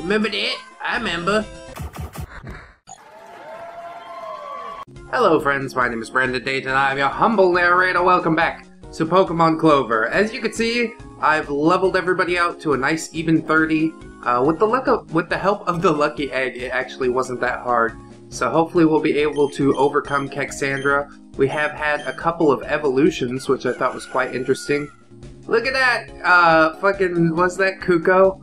Remember that? I remember. Hello friends, my name is Brandon Dayton and I am your humble narrator. Welcome back to Pokemon Clover. As you can see, I've leveled everybody out to a nice even 30. With the help of the lucky egg, it actually wasn't that hard. So hopefully we'll be able to overcome Kexandra. We have had a couple of evolutions, which I thought was quite interesting. Look at that! What's that, Kukko?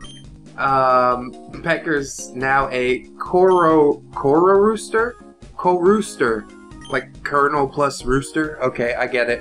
Pecker's now a Cororooster? Co-rooster. Like, Colonel plus Rooster? Okay, I get it.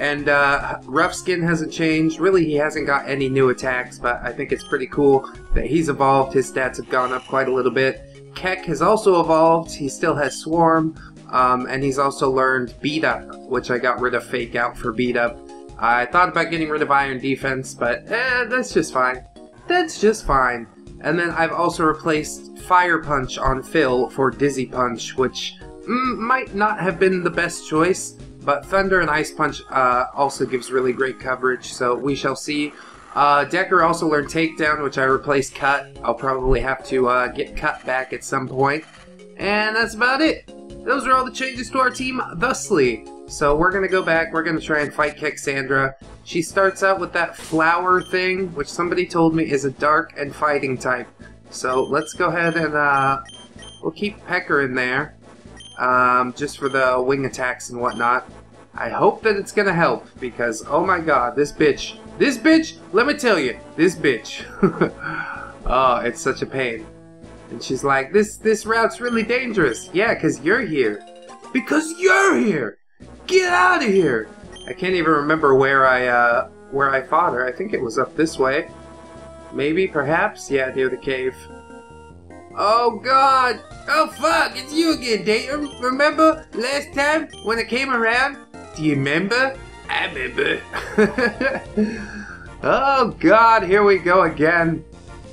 And, Roughskin hasn't changed. Really, he hasn't got any new attacks, but I think it's pretty cool that he's evolved. His stats have gone up quite a little bit. Keck has also evolved. He still has Swarm, and he's also learned Beat Up, which I got rid of Fake Out for Beat Up. I thought about getting rid of Iron Defense, but that's just fine. That's just fine. And then I've also replaced Fire Punch on Phil for Dizzy Punch, which might not have been the best choice, but Thunder and Ice Punch also gives really great coverage, so we shall see. Decker also learned Takedown, which I replaced Cut. I'll probably have to get Cut back at some point. And that's about it. Those are all the changes to our team thusly. So we're going to go back, we're going to try and fight Kexandra. She starts out with that flower thing, which somebody told me is a dark and fighting type. So let's go ahead and we'll keep Pecker in there, just for the wing attacks and whatnot. I hope that it's going to help, because oh my god, this bitch, let me tell you, this bitch. Oh, it's such a pain. And she's like, this route's really dangerous. Yeah, because you're here. Because you're here! Get out of here! I can't even remember where I fought her. I think it was up this way. Maybe, perhaps? Yeah, near the cave. Oh god! Oh fuck! It's you again, Dayton! Remember last time when I came around? Do you remember? I remember. Oh god, here we go again.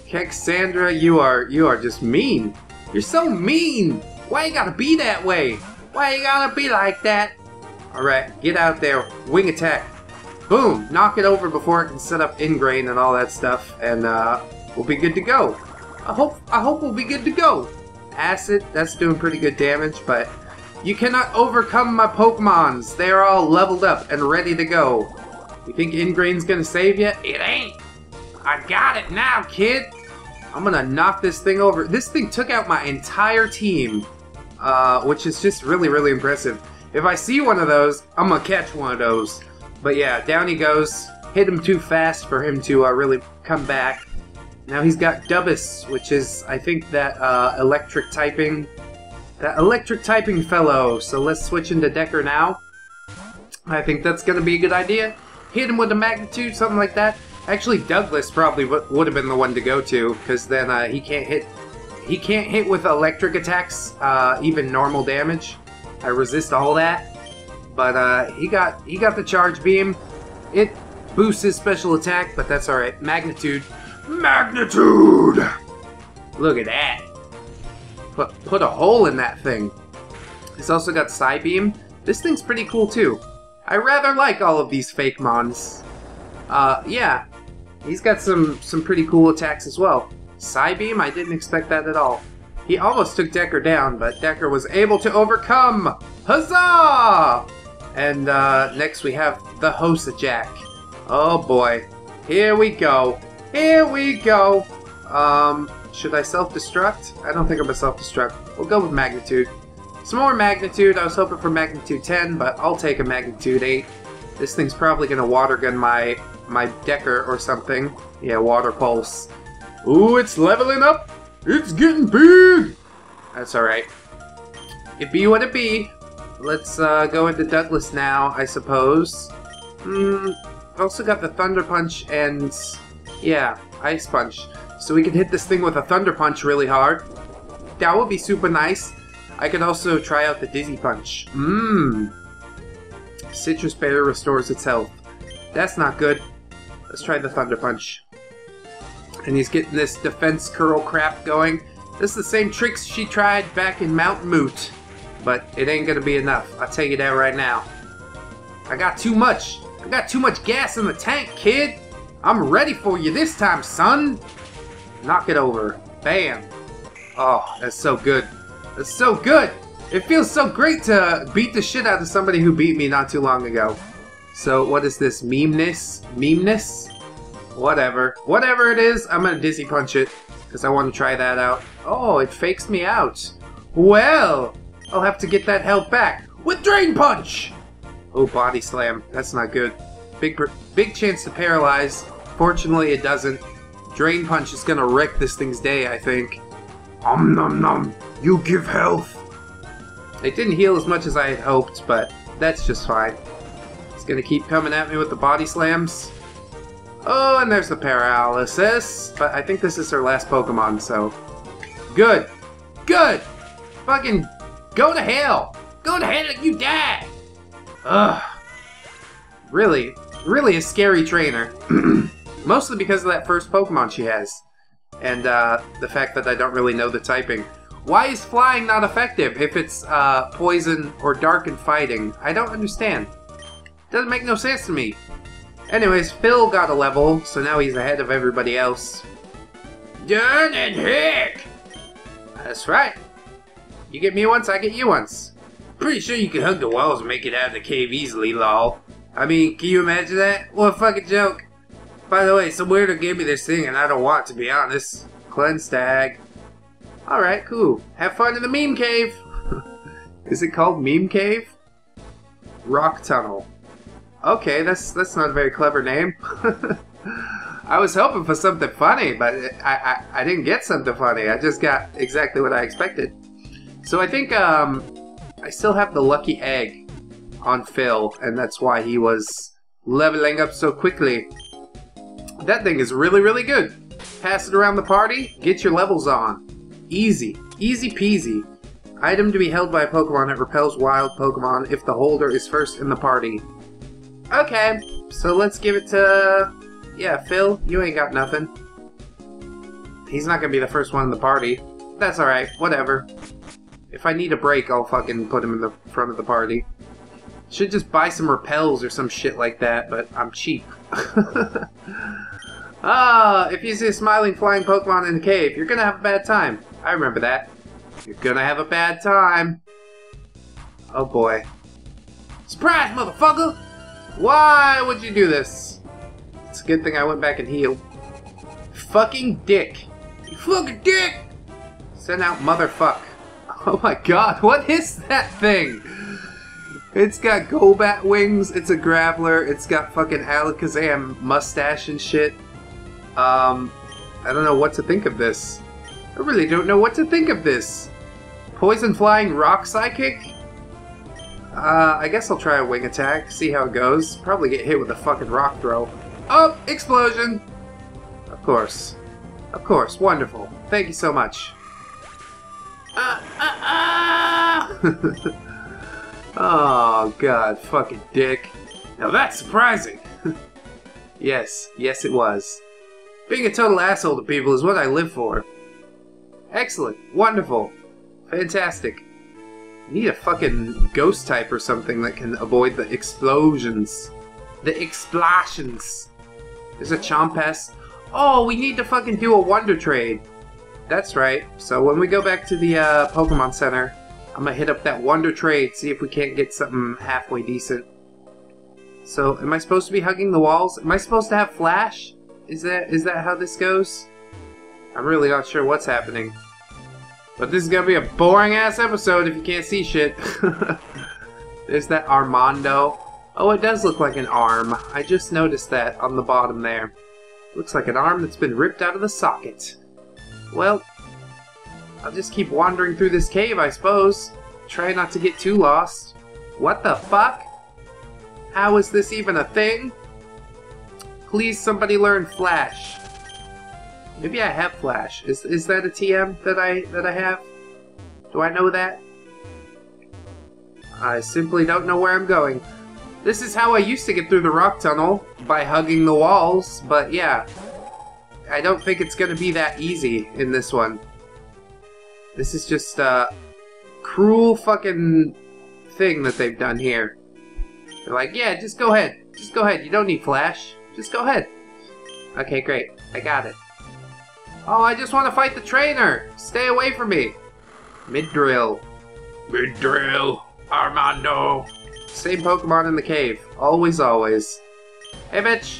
Kexandra, you are just mean. You're so mean! Why you gotta be that way? Why you gotta be like that? Alright, get out there. Wing attack. Boom! Knock it over before it can set up ingrain and all that stuff, and we'll be good to go. I hope we'll be good to go. Acid, that's doing pretty good damage, but you cannot overcome my Pokemons. They are all leveled up and ready to go. You think ingrain's gonna save you? It ain't! I got it now, kid! I'm gonna knock this thing over. This thing took out my entire team, which is just really, really impressive. If I see one of those, I'm gonna catch one of those. But yeah, down he goes. Hit him too fast for him to really come back. Now he's got Dubis, which is, I think, that electric typing. That electric typing fellow. So let's switch into Decker now. I think that's gonna be a good idea. Hit him with a magnitude, something like that. Actually, Douglas probably would have been the one to go to, because then he can't hit. He can't hit with electric attacks, even normal damage. I resist all that, but he got the charge beam. It boosts his special attack, but that's all right. Magnitude. Look at that. Put a hole in that thing. He's also got Psy Beam. This thing's pretty cool too. I rather like all of these fake mons. Yeah, he's got some pretty cool attacks as well. Psy Beam, I didn't expect that at all. He almost took Decker down, but Decker was able to overcome! Huzzah! And next we have the Hosa Jack. Oh boy. Here we go. Here we go! Should I self-destruct? I don't think I'm gonna self-destruct. We'll go with Magnitude. Some more Magnitude. I was hoping for Magnitude 10, but I'll take a Magnitude 8. This thing's probably gonna water gun my Decker or something. Yeah, Water Pulse. Ooh, it's leveling up! It's getting big! That's alright. It be what it be. Let's go into Douglas now, I suppose. Also got the Thunder Punch and, yeah, Ice Punch. So we can hit this thing with a Thunder Punch really hard. That would be super nice. I could also try out the Dizzy Punch. Citrus Bear restores its health. That's not good. Let's try the Thunder Punch. And he's getting this defense curl crap going. This is the same tricks she tried back in Mount Moot. But it ain't gonna be enough. I'll tell you that right now. I got too much. I got too much gas in the tank, kid. I'm ready for you this time, son. Knock it over. Bam! Oh, that's so good. That's so good! It feels so great to beat the shit out of somebody who beat me not too long ago. So, what is this? Memeness? Memeness? Whatever. Whatever it is, I'm gonna dizzy punch it. Because I want to try that out. Oh, it fakes me out. Well, I'll have to get that health back with Drain Punch! Oh, Body Slam. That's not good. Big chance to paralyze. Fortunately, it doesn't. Drain Punch is gonna wreck this thing's day, I think. Nom nom. You give health. It didn't heal as much as I had hoped, but that's just fine. It's gonna keep coming at me with the body slams. Oh, and there's the paralysis. But I think this is her last Pokemon, so... Good! Good! Fucking go to hell! Go to hell and you die! Ugh. Really, really a scary trainer. Mostly because of that first Pokemon she has. And the fact that I don't really know the typing. Why is flying not effective if it's poison or dark and fighting? I don't understand. Doesn't make no sense to me. Anyways, Phil got a level, so now he's ahead of everybody else. Done and heck! That's right. You get me once, I get you once. Pretty sure you can hug the walls and make it out of the cave easily, lol. I mean, can you imagine that? What a fucking joke. By the way, some weirdo gave me this thing and I don't want, to be honest. Cleanse tag. Alright, cool. Have fun in the meme cave! Is it called meme cave? Rock Tunnel. Okay, that's not a very clever name. I was hoping for something funny, but I didn't get something funny. I just got exactly what I expected. So I think I still have the lucky egg on Phil, and that's why he was leveling up so quickly. That thing is really, really good. Pass it around the party, get your levels on. Easy. Easy peasy. Item to be held by a Pokemon that repels wild Pokemon if the holder is first in the party. Okay, so let's give it to... Yeah, Phil, you ain't got nothing. He's not gonna be the first one in the party. That's alright, whatever. If I need a break, I'll fucking put him in the front of the party. Should just buy some repels or some shit like that, but I'm cheap. Ah, if you see a smiling flying Pokemon in a cave, you're gonna have a bad time. I remember that. You're gonna have a bad time. Oh boy. Surprise, motherfucker! Why would you do this? It's a good thing I went back and healed. Fucking dick. You fucking dick! Send out motherfuck. Oh my god, what is that thing? It's got Golbat wings, it's a Graveler, it's got fucking Alakazam mustache and shit. I don't know what to think of this. I really don't know what to think of this. Poison flying rock psychic? I guess I'll try a wing attack, see how it goes. Probably get hit with a fucking rock throw. Oh! Explosion! Of course. Of course. Wonderful. Thank you so much. Oh, God. Fucking dick. Now that's surprising! Yes. Yes, it was. Being a total asshole to people is what I live for. Excellent. Wonderful. Fantastic. Need a fucking ghost type or something that can avoid the explosions. The explosions. There's a Chompest. Oh, we need to fucking do a Wonder Trade. That's right. So when we go back to the Pokemon Center, I'm gonna hit up that Wonder Trade, see if we can't get something halfway decent. So, am I supposed to be hugging the walls? Am I supposed to have Flash? Is that how this goes? I'm really not sure what's happening. But this is gonna be a boring-ass episode if you can't see shit. There's that Armando. Oh, it does look like an arm. I just noticed that on the bottom there. Looks like an arm that's been ripped out of the socket. Well, I'll just keep wandering through this cave, I suppose. Try not to get too lost. What the fuck? How is this even a thing? Please, somebody learn Flash. Maybe I have Flash. Is that a TM that I have? Do I know that? I simply don't know where I'm going. This is how I used to get through the rock tunnel, by hugging the walls, but yeah. I don't think it's gonna be that easy in this one. This is just a cruel fucking thing that they've done here. They're like, yeah, just go ahead. Just go ahead. You don't need Flash. Just go ahead. Okay, great. I got it. Oh, I just want to fight the trainer! Stay away from me! Mid-drill. Mid-drill! Armando! Same Pokemon in the cave. Always, always. Hey, bitch!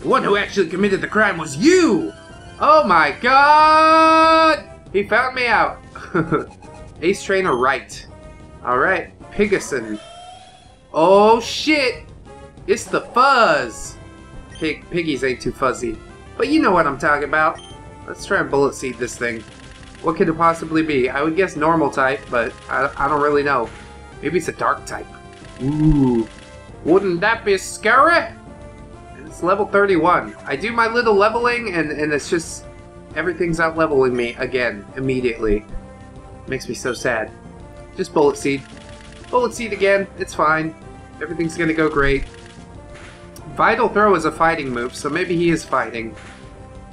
The one who actually committed the crime was you! Oh my god! He found me out! Ace Trainer Wright. Alright, Pigasin. Oh shit! It's the fuzz! Piggies ain't too fuzzy. But you know what I'm talking about. Let's try and bullet seed this thing. What could it possibly be? I would guess normal type, but I don't really know. Maybe it's a dark type. Ooh. Wouldn't that be scary? It's level 31. I do my little leveling and it's just... everything's out leveling me again, immediately. Makes me so sad. Just bullet seed. Bullet seed again, it's fine. Everything's gonna go great. Vital Throw is a fighting move, so maybe he is fighting.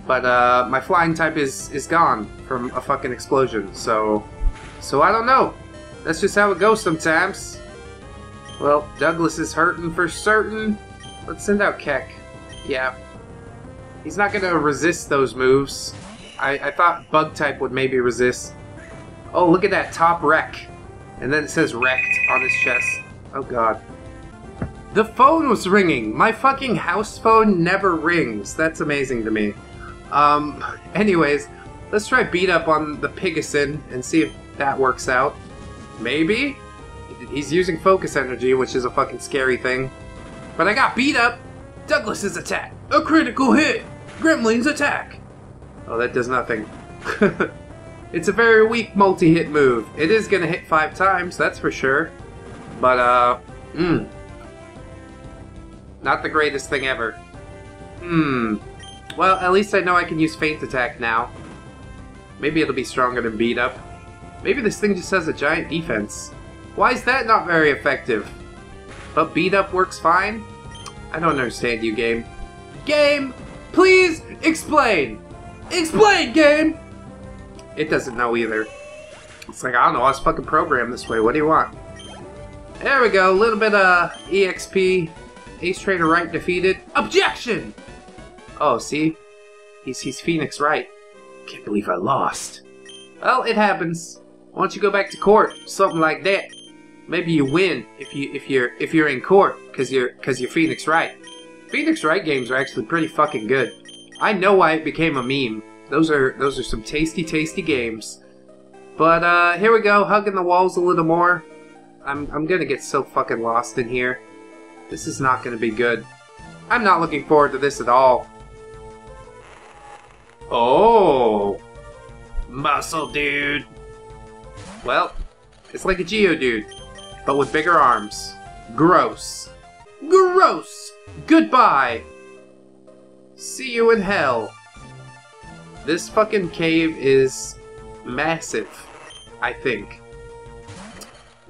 But my flying type is gone from a fucking explosion, so I don't know. That's just how it goes sometimes. Well, Douglas is hurting for certain. Let's send out Keck. Yeah. He's not gonna resist those moves. I thought bug type would maybe resist. Oh, look at that top wreck. And then it says wrecked on his chest. Oh god. The phone was ringing! My fucking house phone never rings. That's amazing to me. Anyways, let's try beat up on the Pigasin and see if that works out. Maybe? He's using focus energy, which is a fucking scary thing. But I got beat up! Douglas's attack! A critical hit! Gremlin's attack! Oh, that does nothing. It's a very weak multi-hit move. It is gonna hit 5 times, that's for sure. But, not the greatest thing ever. Well, at least I know I can use Feint Attack now. Maybe it'll be stronger than Beat Up. Maybe this thing just has a giant defense. Why is that not very effective? But Beat Up works fine? I don't understand you, game. Game, please explain! Explain, game! It doesn't know either. It's like, I don't know, I was fucking programmed this way, what do you want? There we go, a little bit of EXP. Ace Trainer Wright defeated. Objection! Oh, see? He's Phoenix Wright. Can't believe I lost. Well, it happens. Why don't you go back to court? Something like that. Maybe you win if you're in court, cause you're Phoenix Wright. Phoenix Wright games are actually pretty fucking good. I know why it became a meme. Those are some tasty, tasty games. But here we go, hugging the walls a little more. I'm gonna get so fucking lost in here. This is not gonna be good. I'm not looking forward to this at all. Oh! Muscle dude! Well, it's like a Geodude, but with bigger arms. Gross. Gross! Goodbye! See you in hell. This fucking cave is massive, I think.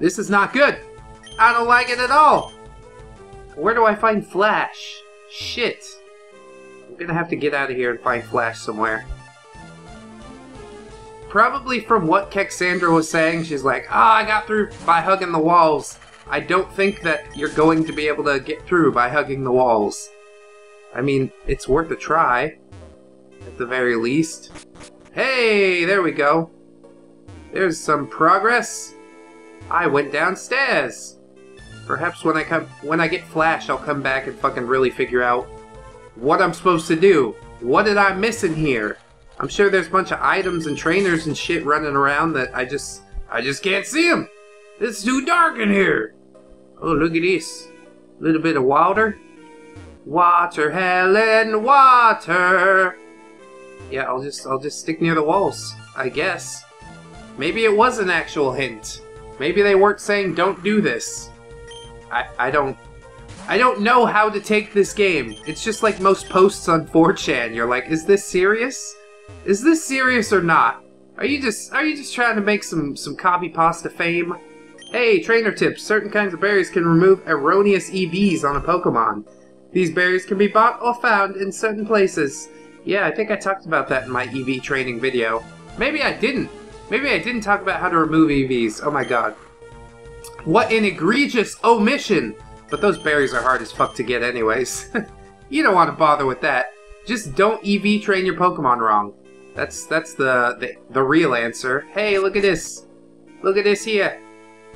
This is not good! I don't like it at all! Where do I find Flash? Shit. I'm gonna have to get out of here and find Flash somewhere. Probably from what Kexandra was saying, she's like, ah, I got through by hugging the walls. I don't think that you're going to be able to get through by hugging the walls. I mean, it's worth a try. At the very least. Hey, there we go. There's some progress. I went downstairs. Perhaps when I get Flash, I'll come back and fucking really figure out what I'm supposed to do. What did I miss in here? I'm sure there's a bunch of items and trainers and shit running around that I just can't see them. It's too dark in here. Oh, look at this. A little bit of water. Water, Helen, water. Yeah, I'll just stick near the walls, I guess. Maybe it was an actual hint. Maybe they weren't saying don't do this. I don't know how to take this game. It's just like most posts on 4chan. You're like, is this serious? Is this serious or not? Are you just trying to make some copy pasta fame? Hey, trainer tips. Certain kinds of berries can remove erroneous EVs on a Pokemon. These berries can be bought or found in certain places. Yeah, I think I talked about that in my EV training video. Maybe I didn't. Maybe I didn't talk about how to remove EVs. Oh my god. What an egregious omission! But those berries are hard as fuck to get anyways. You don't want to bother with that. Just don't EV train your Pokemon wrong. That's the real answer. Hey, look at this. Look at this here.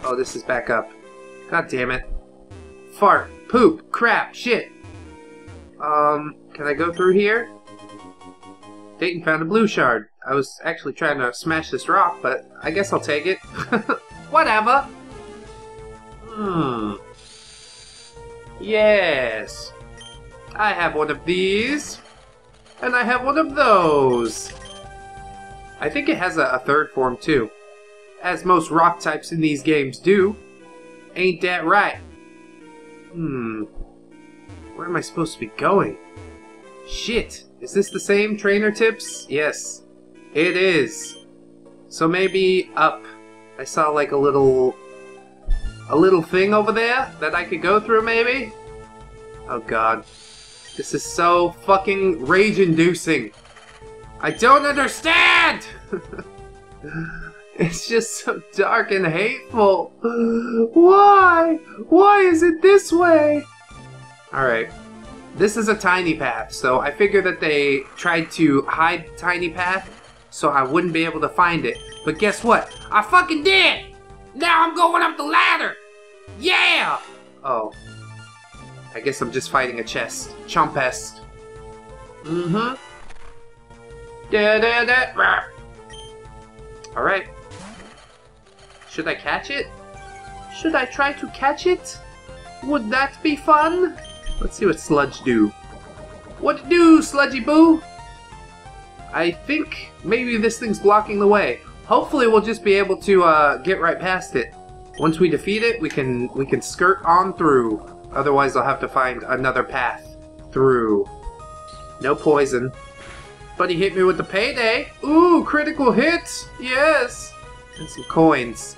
Oh, this is back up. God damn it. Fart, poop, crap, shit. Can I go through here? Dayton found a blue shard. I was actually trying to smash this rock, but I guess I'll take it. Whatever. Hmm. Yes. I have one of these. And I have one of those. I think it has a third form too. As most rock types in these games do. Ain't that right? Hmm. Where am I supposed to be going? Shit. Is this the same trainer tips? Yes. It is. So maybe up. I saw like a little thing over there that I could go through maybe? Oh god. This is so fucking rage-inducing. I don't understand! It's just so dark and hateful. Why? Why is it this way? Alright. This is a tiny path, so I figure that they tried to hide the tiny path so I wouldn't be able to find it. But guess what? I fucking did! Now I'm going up the ladder! Yeah! Oh. I guess I'm just fighting a chest. Chompest. Mm-hmm. Da-da-da. Alright. Should I catch it? Should I try to catch it? Would that be fun? Let's see what Sludge do. What do, Sludgy Boo? I think maybe this thing's blocking the way. Hopefully we'll just be able to get right past it. Once we defeat it, we can skirt on through. Otherwise I'll have to find another path through. No poison. But he hit me with the payday. Ooh, critical hit. Yes. And some coins.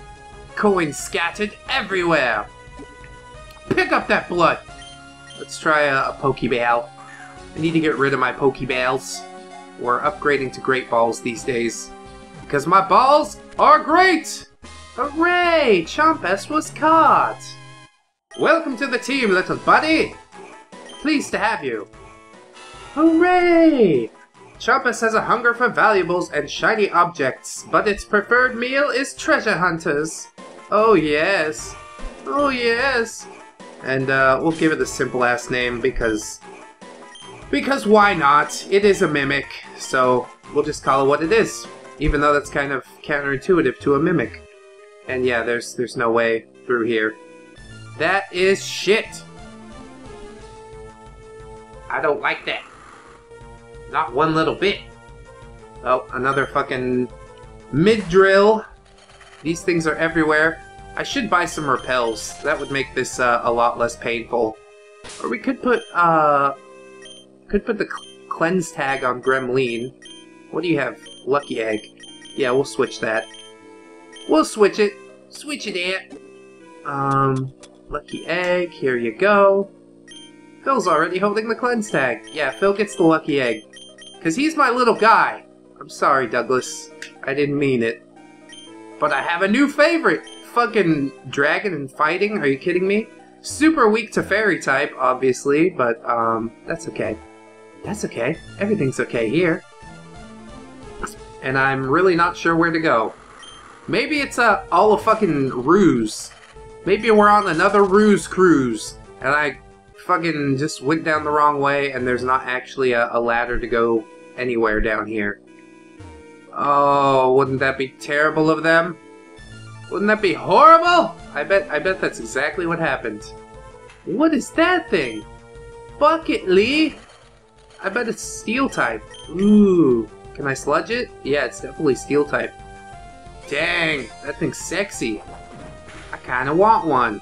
Coins scattered everywhere. Pick up that blood. Let's try a Pokeball. I need to get rid of my Pokeballs. We're upgrading to Great Balls these days. Because my balls are great. Hooray! Chompest was caught. Welcome to the team, little buddy. Pleased to have you. Hooray! Chompest has a hunger for valuables and shiny objects, but its preferred meal is treasure hunters. Oh yes. Oh yes. And we'll give it a simple ass name because why not? It is a mimic, so we'll just call it what it is. Even though that's kind of counterintuitive to a mimic. And yeah, there's no way through here. That is shit. I don't like that. Not one little bit. Oh, another fucking mid-drill. These things are everywhere. I should buy some repels. That would make this a lot less painful. Or we could put the cleanse tag on Gremlin. What do you have? Lucky egg. Yeah, we'll switch that. We'll switch it. Switch it, Aunt. Lucky egg. Here you go. Phil's already holding the cleanse tag. Yeah, Phil gets the lucky egg. Because he's my little guy. I'm sorry, Douglas. I didn't mean it. But I have a new favorite. Fucking dragon and fighting. Are you kidding me? Super weak to fairy type, obviously. But, that's okay. That's okay. Everything's okay here. And I'm really not sure where to go. Maybe it's all a fucking ruse. Maybe we're on another ruse cruise. And I fucking just went down the wrong way and there's not actually a ladder to go anywhere down here. Oh, wouldn't that be terrible of them? Wouldn't that be horrible? I bet that's exactly what happened. What is that thing? Bucket Lee? I bet it's steel type. Ooh. Can I sludge it? Yeah, it's definitely steel type. Dang, that thing's sexy. I kinda want one.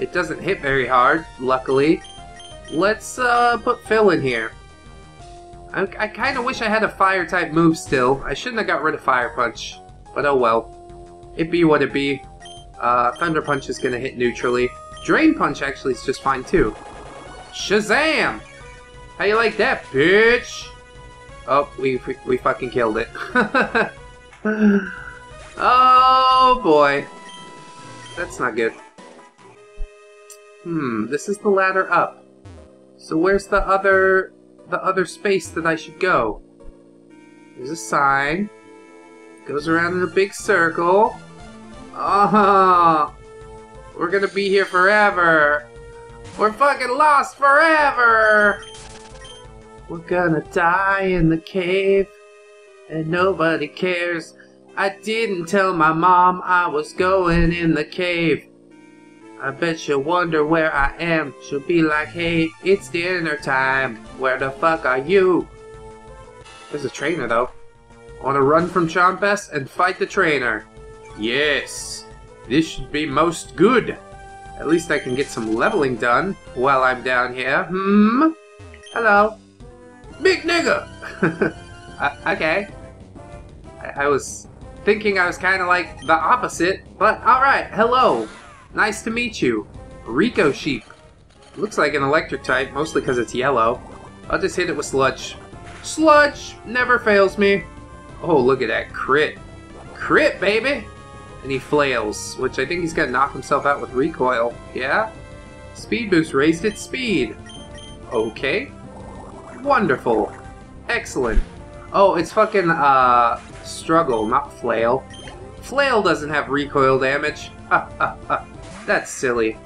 It doesn't hit very hard, luckily. Let's put Phil in here. I kinda wish I had a fire type move still. I shouldn't have got rid of Fire Punch. But oh well. It be what it be. Thunder Punch is gonna hit neutrally. Drain Punch actually is just fine too. Shazam! How you like that, bitch? Oh, we fucking killed it. Oh boy. That's not good. This is the ladder up. So where's the other space that I should go? There's a sign. Goes around in a big circle. Oh, we're gonna be here forever. We're fucking lost forever. We're gonna die in the cave, and nobody cares. I didn't tell my mom I was going in the cave. I bet she'll wonder where I am. She'll be like, hey, it's dinner time. Where the fuck are you? There's a trainer, though. Wanna run from Chompest and fight the trainer? Yes. This should be most good. At least I can get some leveling done while I'm down here. Hmm? Hello. Big nigga! Okay. I was thinking I was kind of like the opposite, but alright, hello. Nice to meet you. Rico Sheep. Looks like an electric type, mostly because it's yellow. I'll just hit it with sludge. Sludge never fails me. Oh, look at that crit. Crit, baby! And he flails, which I think he's gonna knock himself out with recoil. Yeah? Speed boost raised its speed. Okay. Wonderful. Excellent. Oh, it's fucking, struggle, not flail. Flail doesn't have recoil damage. Ha ha ha. That's silly.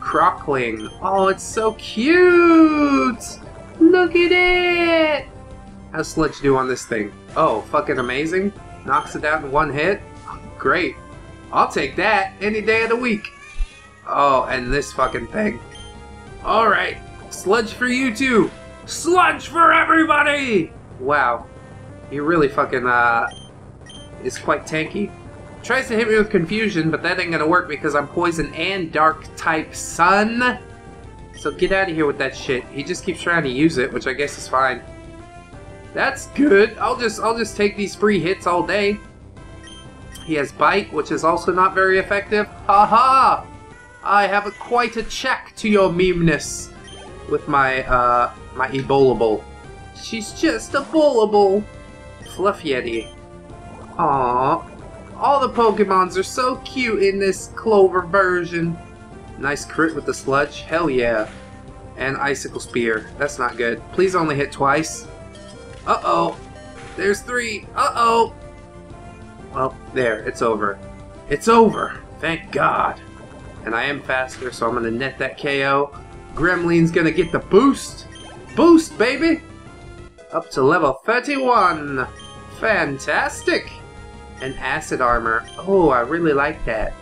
Crockling. Oh, it's so cute! Look at it! How's Sludge do on this thing? Oh, fucking amazing. Knocks it out in one hit. Great. I'll take that any day of the week. Oh, and this fucking thing. Alright. Sludge for you two! Sludge for everybody! Wow. He really fucking, is quite tanky. Tries to hit me with confusion, but that ain't gonna work because I'm poison and dark type sun. So get out of here with that shit. He just keeps trying to use it, which I guess is fine. That's good. I'll just take these free hits all day. He has bite, which is also not very effective. Haha! I have quite a check to your memeness with my my Ebolable. She's just a bullable. Fluff Yeti. Aww. All the Pokemons are so cute in this Clover version. Nice crit with the sludge. Hell yeah. And Icicle Spear. That's not good. Please only hit twice. Uh-oh. There's three. Uh-oh. Well, there. It's over. It's over. Thank God. And I am faster, so I'm going to net that KO. Gremlin's going to get the boost. Boost, baby. Up to level 31. Fantastic. And acid armor. Oh, I really like that.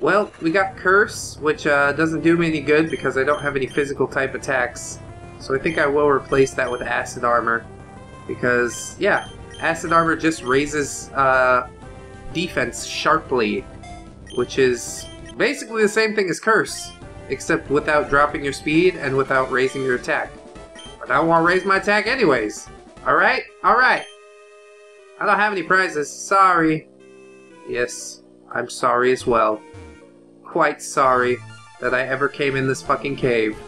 Well, we got curse, which doesn't do me any good because I don't have any physical type attacks. So I think I will replace that with acid armor because, yeah, acid armor just raises defense sharply, which is basically the same thing as curse, except without dropping your speed and without raising your attack. But I want to raise my attack anyways. All right, all right. I don't have any prizes. Sorry. Yes, I'm sorry as well. Quite sorry that I ever came in this fucking cave.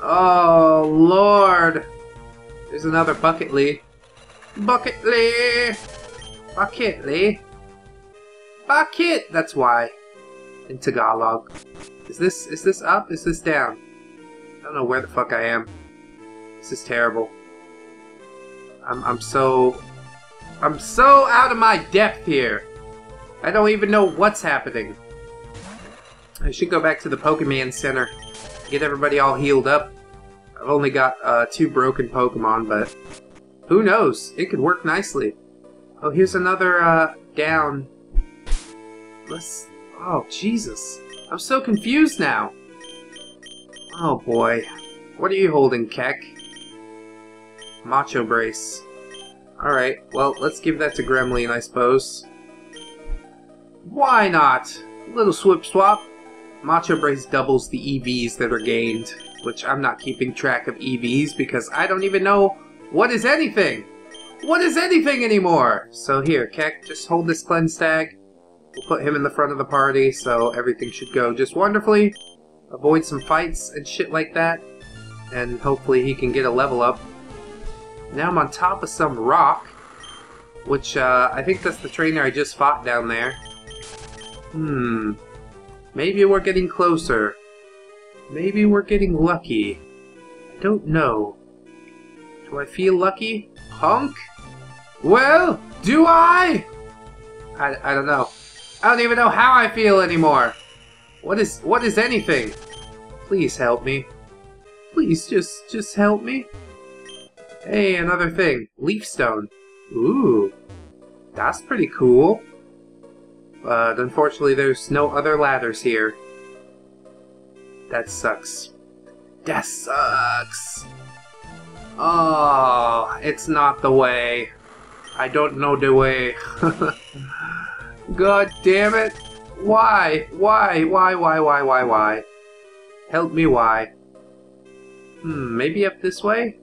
Oh, Lord. There's another Bucket Lee. Bucket Lee! Bucket Lee. Bucket! That's why. In Tagalog. Is this up? Is this down? I don't know where the fuck I am. This is terrible. I'm so out of my depth here. I don't even know what's happening. I should go back to the Pokemon Center. Get everybody all healed up. I've only got 2 broken Pokemon, but who knows? It could work nicely. Oh, here's another down. Let's... Oh, Jesus. I'm so confused now. Oh, boy. What are you holding, Keck? Macho Brace. Alright, well, let's give that to Gremlin, I suppose. Why not? A little swip swap. Macho Brace doubles the EVs that are gained, which I'm not keeping track of EVs because I don't even know what is anything! What is anything anymore? So here, Keck, just hold this cleanse tag. We'll put him in the front of the party, so everything should go just wonderfully. Avoid some fights and shit like that, and hopefully he can get a level up. Now I'm on top of some rock, which I think that's the trainer I just fought down there. Hmm. Maybe we're getting closer. Maybe we're getting lucky. I don't know. Do I feel lucky? Punk? Well, do I don't know. I don't even know how I feel anymore. What is anything? Please help me. Please just help me. Hey, another thing. Leafstone. Ooh. That's pretty cool. But unfortunately there's no other ladders here. That sucks. That sucks. Oh, it's not the way. I don't know the way. God damn it. Why? Help me, why? Hmm, maybe up this way?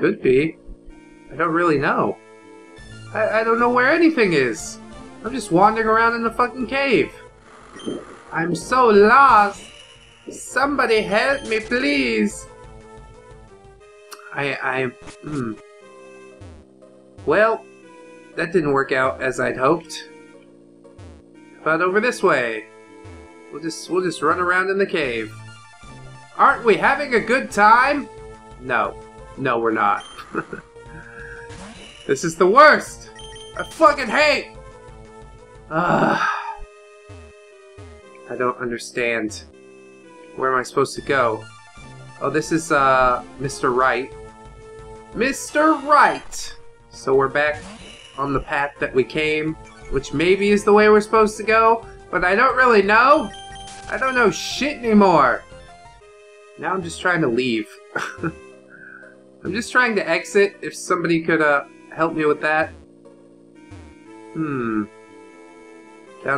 Could be. I don't really know. I don't know where anything is. I'm just wandering around in the fucking cave. I'm so lost. Somebody help me, please. Well, that didn't work out as I'd hoped. How about over this way? We'll just run around in the cave. Aren't we having a good time? No, we're not. This is the worst. I fucking hate. I don't understand. Where am I supposed to go? Oh, this is Mr. Wright. Mr. Wright. So we're back on the path that we came, which maybe is the way we're supposed to go, but I don't really know. I don't know shit anymore. Now I'm just trying to leave. I'm just trying to exit. If somebody could help me with that. Down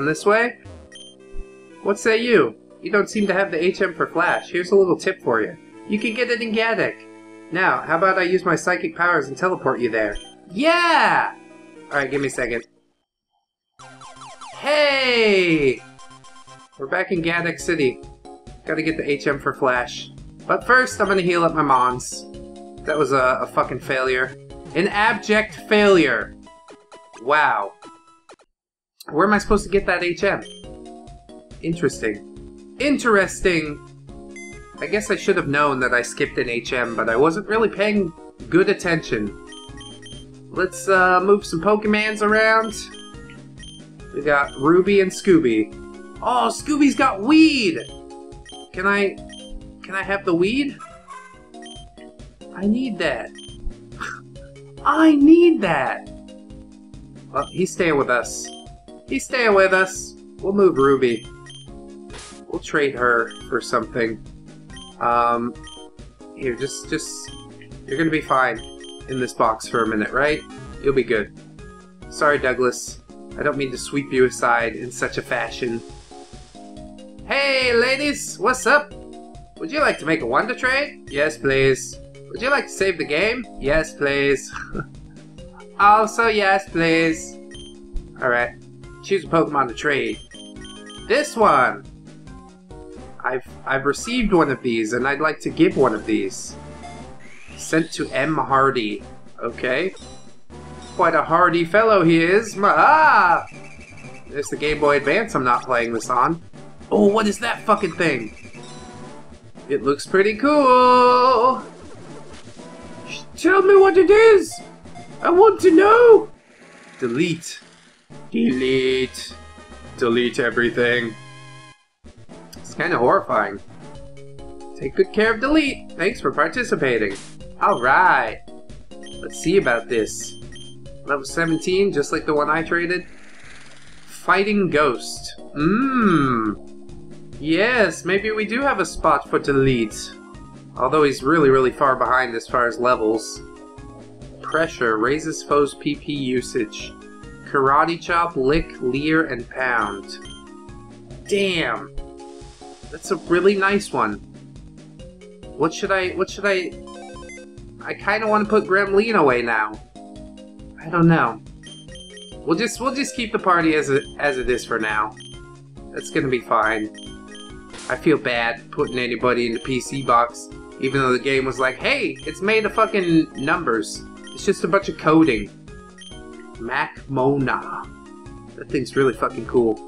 this way? What say you? You don't seem to have the HM for Flash. Here's a little tip for you. You can get it in Gadech. Now, how about I use my psychic powers and teleport you there? Yeah! Alright, give me a second. Hey! We're back in Gadech City. Gotta get the HM for Flash. But first, I'm gonna heal up my mons. That was a fucking failure. An abject failure! Wow. Where am I supposed to get that HM? Interesting! I guess I should have known that I skipped an HM, but I wasn't really paying good attention. Let's move some Pokemans around. We got Ruby and Scooby. Oh, Scooby's got weed! Can I have the weed? I need that. I need that! Well, he's staying with us. He's staying with us. We'll move Ruby. We'll trade her for something. Here, just... You're gonna be fine in this box for a minute, right? You'll be good. Sorry, Douglas. I don't mean to sweep you aside in such a fashion. Hey, ladies! What's up? Would you like to make a wonder trade? Yes, please. Would you like to save the game? Yes, please. Also, yes, please. Alright. Choose a Pokemon to trade. This one! I've received one of these, and I'd like to give one of these. Sent to M. Hardy. Okay. Quite a hardy fellow he is. Ah! There's the Game Boy Advance I'm not playing this on. Oh, what is that fucking thing? It looks pretty cool! Tell me what it is! I want to know! Delete. Delete. Delete everything. It's kind of horrifying. Take good care of Delete. Thanks for participating. Alright. Let's see about this. Level 17, just like the one I traded. Fighting Ghost. Yes, maybe we do have a spot for Delete. Although he's really far behind as far as levels. Pressure raises foes' PP usage. Karate Chop, Lick, Leer, and Pound. Damn! That's a really nice one. What should I... I kinda wanna put Gremlin away now. I don't know. We'll just keep the party as it is for now. That's gonna be fine. I feel bad putting anybody in the PC box, even though the game was like, hey, it's made of fucking numbers. It's just a bunch of coding. Mac Mona. That thing's really fucking cool.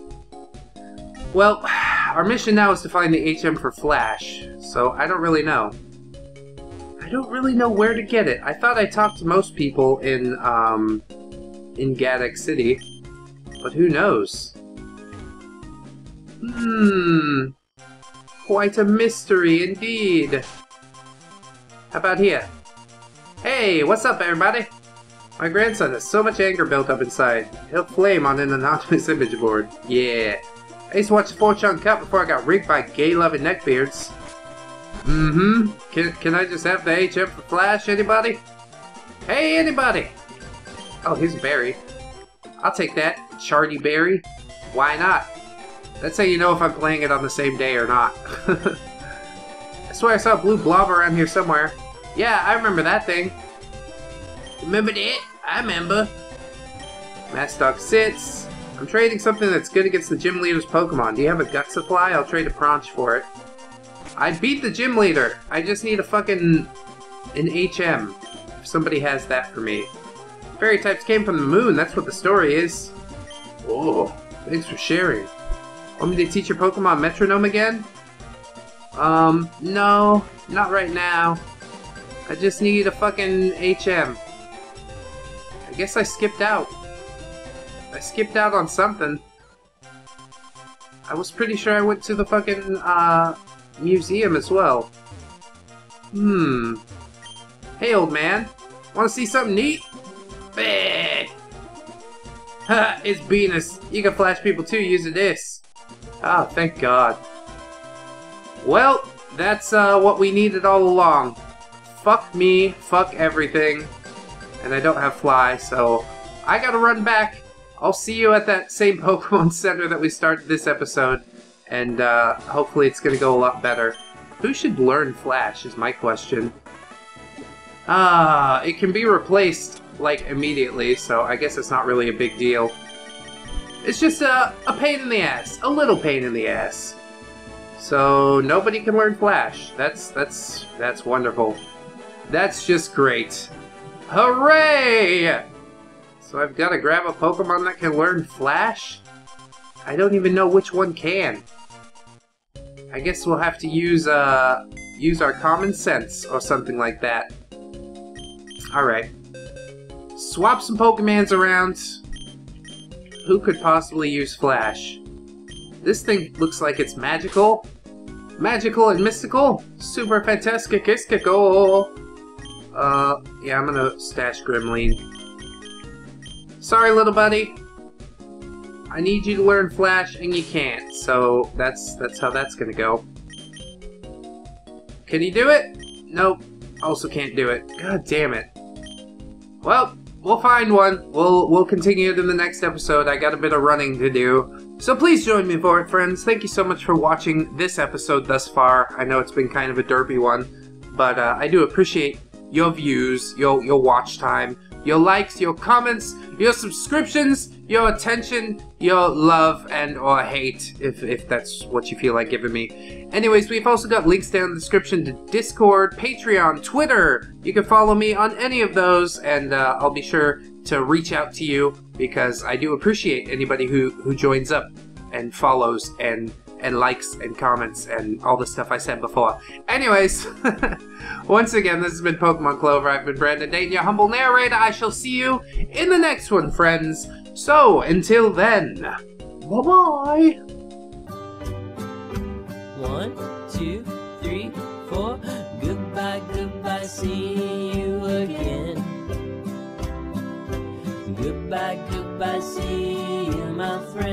Well, our mission now is to find the HM for Flash, so I don't really know. I don't really know where to get it. I thought I talked to most people in Gadech City, but who knows? Hmm, quite a mystery indeed. How about here? Hey, what's up, everybody? My grandson has so much anger built up inside. He'll flame on an anonymous image board. Yeah. I used to watch the Fortune Cup before I got rigged by gay-loving neckbeards. Mm-hmm. Can I just have the HM for Flash, anybody? Hey, anybody! Oh, here's a berry. I'll take that. Chardy berry. Why not? That's how you know if I'm playing it on the same day or not. I swear I saw a blue blob around here somewhere. Yeah, I remember that thing. Remember that? I remember. Mass Dog Sits. I'm trading something that's good against the gym leader's Pokemon. Do you have a gut supply? I'll trade a Pronch for it. I beat the gym leader. I just need a fucking... an HM. If somebody has that for me. Fairy types came from the moon. That's what the story is. Oh, thanks for sharing. Want me to teach your Pokemon metronome again? No. Not right now. I just need a fucking HM. I guess I skipped out. I skipped out on something. I was pretty sure I went to the fucking, museum as well. Hmm. Hey, old man. Wanna see something neat? Bleh. Ha! It's Venus. You can flash people too using this. Ah, oh, thank God. Well, that's, what we needed all along. Fuck me, fuck everything, and I don't have Fly, so I gotta run back. I'll see you at that same Pokemon Center that we started this episode, and hopefully it's gonna go a lot better. Who should learn Flash is my question. Ah, it can be replaced, like, immediately, so I guess it's not really a big deal. It's just a pain in the ass, a little pain in the ass. So nobody can learn Flash. That's wonderful. That's just great. Hooray! So I've got to grab a Pokemon that can learn Flash? I don't even know which one can. I guess we'll have to use our common sense or something like that. Alright. Swap some Pokemons around. Who could possibly use Flash? This thing looks like it's magical. Magical and mystical. Super fantastic istical. Yeah, I'm gonna stash Grimleen. Sorry, little buddy. I need you to learn Flash, and you can't. So that's how that's gonna go. Can you do it? Nope. Also can't do it. God damn it. Well, we'll find one. We'll continue it in the next episode. I got a bit of running to do. So please join me for it, friends. Thank you so much for watching this episode thus far. I know it's been kind of a derpy one, but I do appreciate your views, your watch time, your likes, your comments, your subscriptions, your attention, your love and or hate, if that's what you feel like giving me. Anyways, we've also got links down in the description to Discord, Patreon, Twitter. You can follow me on any of those, and I'll be sure to reach out to you because I do appreciate anybody who joins up and follows and likes and comments and all the stuff I said before. Anyways, once again, this has been Pokemon Clover. I've been Brandon Dayton, your humble narrator. I shall see you in the next one, friends. So, until then, bye-bye. 1, 2, 3, 4. Goodbye, goodbye, see you again. Goodbye, goodbye, see you, my friend.